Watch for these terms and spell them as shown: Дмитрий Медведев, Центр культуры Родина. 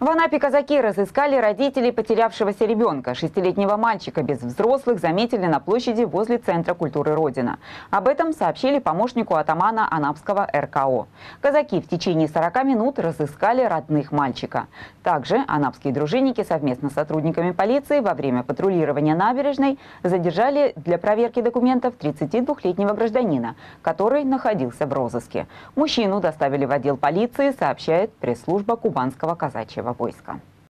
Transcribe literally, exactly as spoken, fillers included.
В Анапе казаки разыскали родителей потерявшегося ребенка. Шестилетнего мальчика без взрослых заметили на площади возле Центра культуры Родина. Об этом сообщили помощнику атамана Анапского эр ка о. Казаки в течение сорока минут разыскали родных мальчика. Также анапские дружинники совместно с сотрудниками полиции во время патрулирования набережной задержали для проверки документов тридцатидвухлетнего гражданина, который находился в розыске. Мужчину доставили в отдел полиции, сообщает пресс-служба Кубанского казачьего войска.